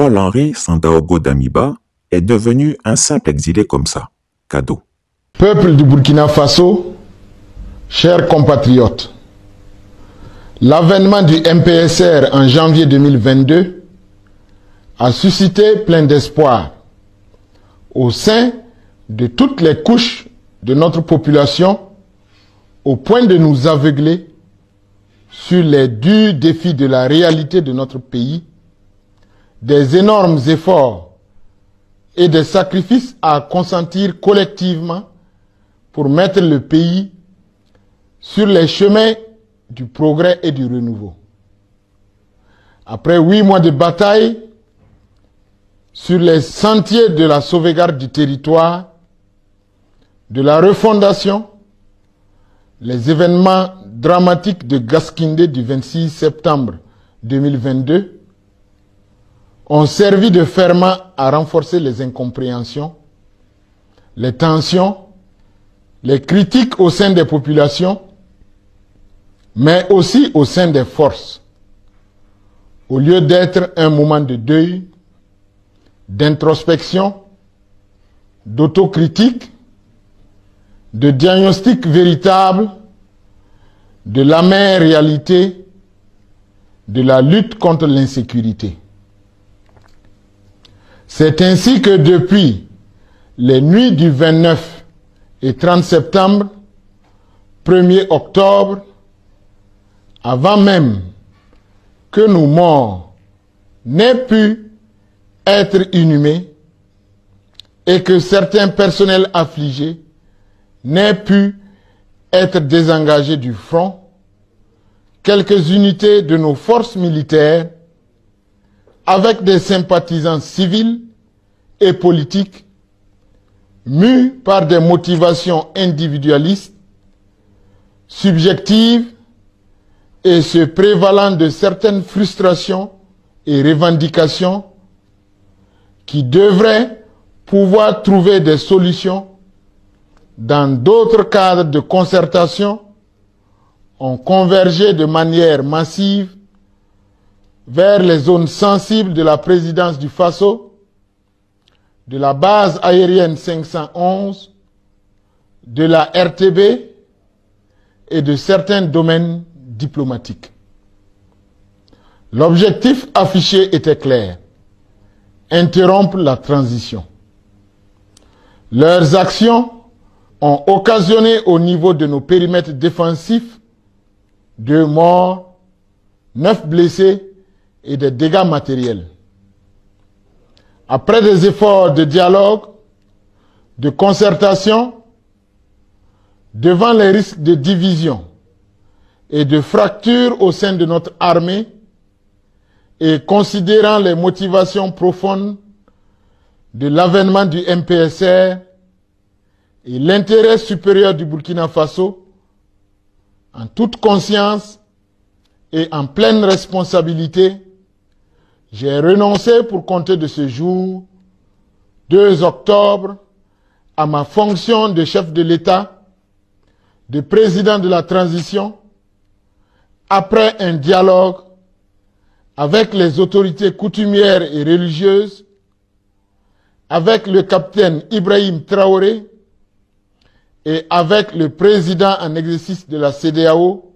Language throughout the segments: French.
Paul-Henri Sandaogo Damiba est devenu un simple exilé comme ça. Cadeau. Peuple du Burkina Faso, chers compatriotes, l'avènement du MPSR en janvier 2022 a suscité plein d'espoir au sein de toutes les couches de notre population au point de nous aveugler sur les durs défis de la réalité de notre pays, des énormes efforts et des sacrifices à consentir collectivement pour mettre le pays sur les chemins du progrès et du renouveau. Après 8 mois de bataille sur les sentiers de la sauvegarde du territoire, de la refondation, les événements dramatiques de Gaskinde du 26 septembre 2022 ont servi de ferment à renforcer les incompréhensions, les tensions, les critiques au sein des populations, mais aussi au sein des forces, au lieu d'être un moment de deuil, d'introspection, d'autocritique, de diagnostic véritable, de l'amère réalité, de la lutte contre l'insécurité. C'est ainsi que depuis les nuits du 29 et 30 septembre, 1er octobre, avant même que nos morts n'aient pu être inhumés et que certains personnels affligés n'aient pu être désengagés du front, quelques unités de nos forces militaires, avec des sympathisants civils et politiques, mus par des motivations individualistes, subjectives, et se prévalant de certaines frustrations et revendications qui devraient pouvoir trouver des solutions dans d'autres cadres de concertation, ont convergé de manière massive vers les zones sensibles de la présidence du FASO, de la base aérienne 511, de la RTB et de certains domaines diplomatiques. L'objectif affiché était clair: interrompre la transition. Leurs actions ont occasionné au niveau de nos périmètres défensifs 2 morts, 9 blessés et des dégâts matériels. Après des efforts de dialogue, de concertation, devant les risques de division et de fractures au sein de notre armée et considérant les motivations profondes de l'avènement du MPSR, et l'intérêt supérieur du Burkina Faso, en toute conscience et en pleine responsabilité, j'ai renoncé pour compter de ce jour, 2 octobre, à ma fonction de chef de l'État, de président de la transition, après un dialogue avec les autorités coutumières et religieuses, avec le capitaine Ibrahim Traoré, et avec le président en exercice de la CEDEAO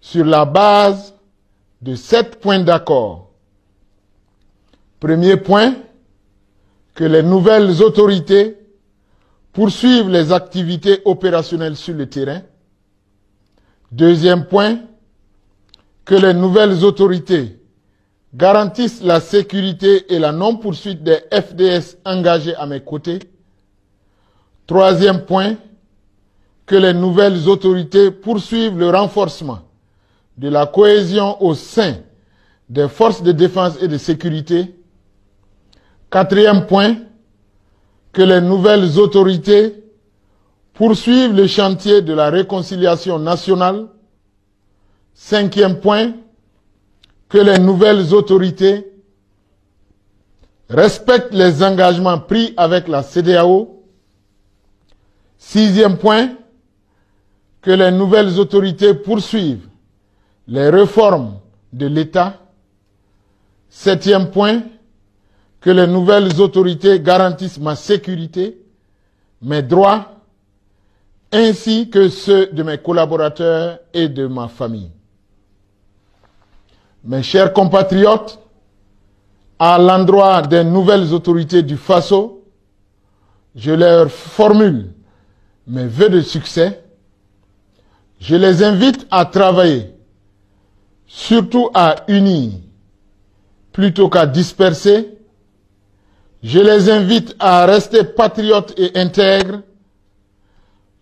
sur la base de 7 points d'accord. Premier point, que les nouvelles autorités poursuivent les activités opérationnelles sur le terrain. Deuxième point, que les nouvelles autorités garantissent la sécurité et la non-poursuite des FDS engagés à mes côtés. Troisième point, que les nouvelles autorités poursuivent le renforcement de la cohésion au sein des forces de défense et de sécurité. Quatrième point, que les nouvelles autorités poursuivent le chantier de la réconciliation nationale. Cinquième point, que les nouvelles autorités respectent les engagements pris avec la CEDEAO. Sixième point, que les nouvelles autorités poursuivent les réformes de l'État. Septième point, que les nouvelles autorités garantissent ma sécurité, mes droits, ainsi que ceux de mes collaborateurs et de ma famille. Mes chers compatriotes, à l'endroit des nouvelles autorités du FASO, je leur formule mes vœux de succès. Je les invite à travailler, surtout à unir, plutôt qu'à disperser. Je les invite à rester patriotes et intègres.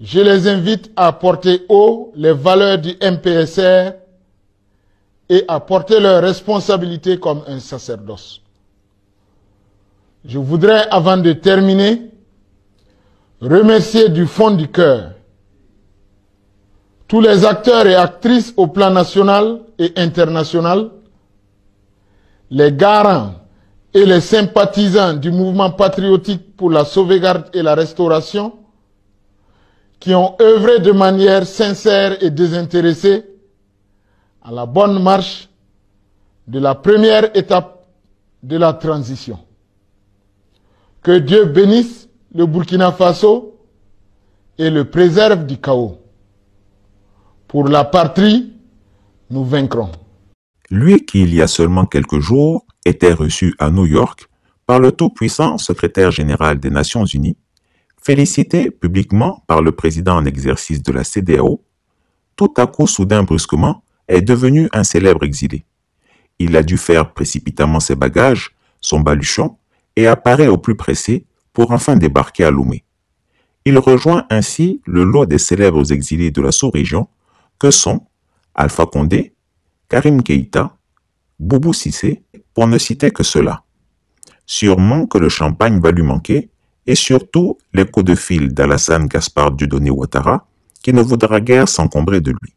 Je les invite à porter haut les valeurs du MPSR et à porter leurs responsabilités comme un sacerdoce. Je voudrais, avant de terminer, remercier du fond du cœur tous les acteurs et actrices au plan national et international, les garants et les sympathisants du mouvement patriotique pour la sauvegarde et la restauration, qui ont œuvré de manière sincère et désintéressée à la bonne marche de la première étape de la transition. Que Dieu bénisse le Burkina Faso et le préserve du chaos. Pour la patrie, nous vaincrons. Lui qui, il y a seulement quelques jours, était reçu à New York par le tout-puissant secrétaire général des Nations Unies, félicité publiquement par le président en exercice de la CEDEAO, tout à coup, soudain, brusquement, est devenu un célèbre exilé. Il a dû faire précipitamment ses bagages, son baluchon, et apparaît au plus pressé pour enfin débarquer à Lomé. Il rejoint ainsi le lot des célèbres exilés de la sous-région que sont Alpha Condé, Karim Keita, Boubou Sissé, pour ne citer que cela. Sûrement que le champagne va lui manquer, et surtout les coups de fil d'Alassane Gaspard Dieudonné-Ouattara, qui ne voudra guère s'encombrer de lui.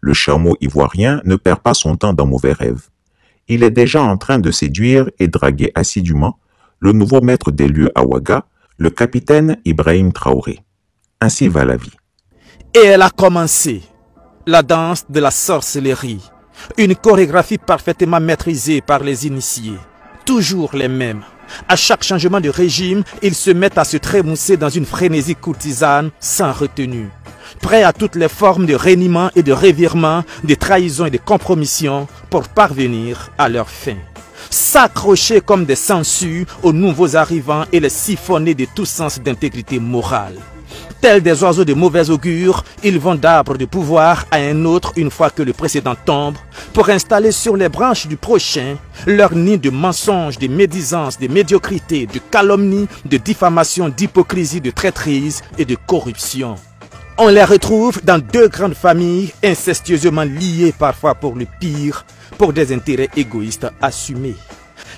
Le chameau ivoirien ne perd pas son temps dans mauvais rêves. Il est déjà en train de séduire et draguer assidûment le nouveau maître des lieux à Ouaga, le capitaine Ibrahim Traoré. Ainsi va la vie. Et elle a commencé, la danse de la sorcellerie, une chorégraphie parfaitement maîtrisée par les initiés, toujours les mêmes. À chaque changement de régime, ils se mettent à se trémousser dans une frénésie courtisane sans retenue, prêts à toutes les formes de reniement et de revirement, de trahison et de compromission pour parvenir à leur fin. S'accrocher comme des sangsues aux nouveaux arrivants et les siphonner de tout sens d'intégrité morale. Tels des oiseaux de mauvais augure, ils vont d'arbre de pouvoir à un autre une fois que le précédent tombe, pour installer sur les branches du prochain leur nid de mensonges, de médisances, de médiocrité, de calomnie, de diffamation, d'hypocrisie, de traîtrise et de corruption. On les retrouve dans deux grandes familles, incestueusement liées parfois pour le pire, pour des intérêts égoïstes assumés.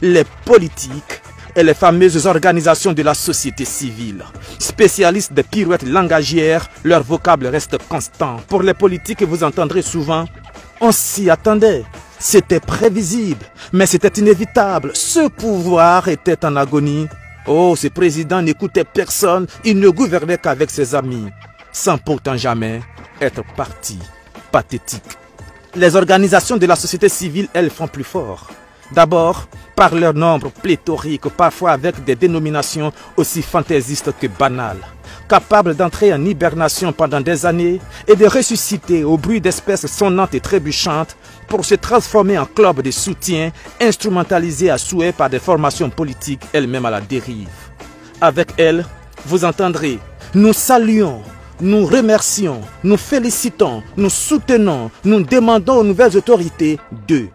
Les politiques et les fameuses organisations de la société civile, spécialistes des pirouettes langagières, leur vocable reste constant. Pour les politiques, vous entendrez souvent « on s'y attendait ». C'était prévisible, mais c'était inévitable. Ce pouvoir était en agonie. Oh, ce président n'écoutait personne, il ne gouvernait qu'avec ses amis, sans pourtant jamais être parti. Pathétique. Les organisations de la société civile, elles, font plus fort. D'abord, par leur nombre pléthorique, parfois avec des dénominations aussi fantaisistes que banales, capables d'entrer en hibernation pendant des années et de ressusciter au bruit d'espèces sonnantes et trébuchantes pour se transformer en clubs de soutien instrumentalisés à souhait par des formations politiques elles-mêmes à la dérive. Avec elles, vous entendrez « Nous saluons ». Nous remercions, nous félicitons, nous soutenons, nous demandons aux nouvelles autorités de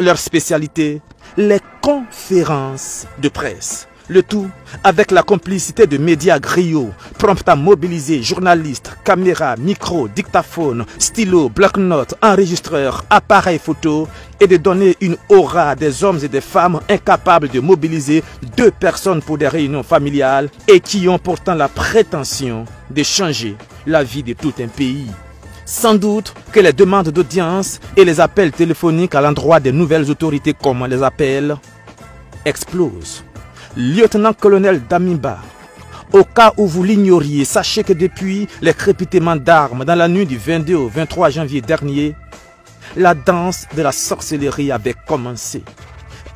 leur spécialité, les conférences de presse. Le tout avec la complicité de médias griots, prompts à mobiliser journalistes, caméras, micros, dictaphones, stylos, bloc-notes, enregistreurs, appareils photo et de donner une aura à des hommes et des femmes incapables de mobiliser deux personnes pour des réunions familiales et qui ont pourtant la prétention de changer la vie de tout un pays. Sans doute que les demandes d'audience et les appels téléphoniques à l'endroit des nouvelles autorités, comme on les appelle, explosent. Lieutenant-colonel Damiba, au cas où vous l'ignoriez, sachez que depuis les crépitements d'armes dans la nuit du 22 au 23 janvier dernier, la danse de la sorcellerie avait commencé.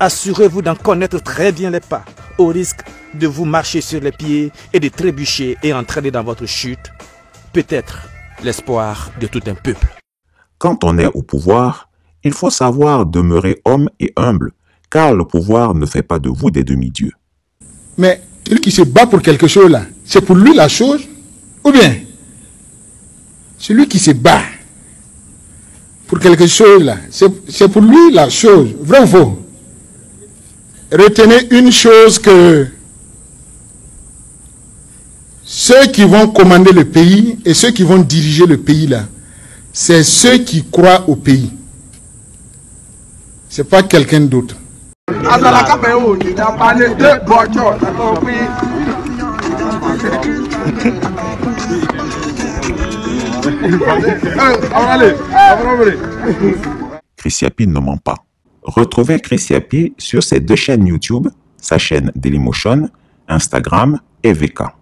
Assurez-vous d'en connaître très bien les pas, au risque de vous marcher sur les pieds et de trébucher et entraîner dans votre chute, peut-être l'espoir de tout un peuple. Quand on est au pouvoir, il faut savoir demeurer homme et humble, car le pouvoir ne fait pas de vous des demi-dieux. Mais celui qui se bat pour quelque chose là, c'est pour lui la chose, ou bien celui qui se bat pour quelque chose là, c'est pour lui la chose, vrai ou faux? Retenez une chose, que ceux qui vont commander le pays et ceux qui vont diriger le pays là, c'est ceux qui croient au pays. C'est pas quelqu'un d'autre. Chris Yapi ne ment pas. Retrouvez Chris Yapi sur ses 2 chaînes YouTube, sa chaîne DAILYMOTION, Instagram et VK.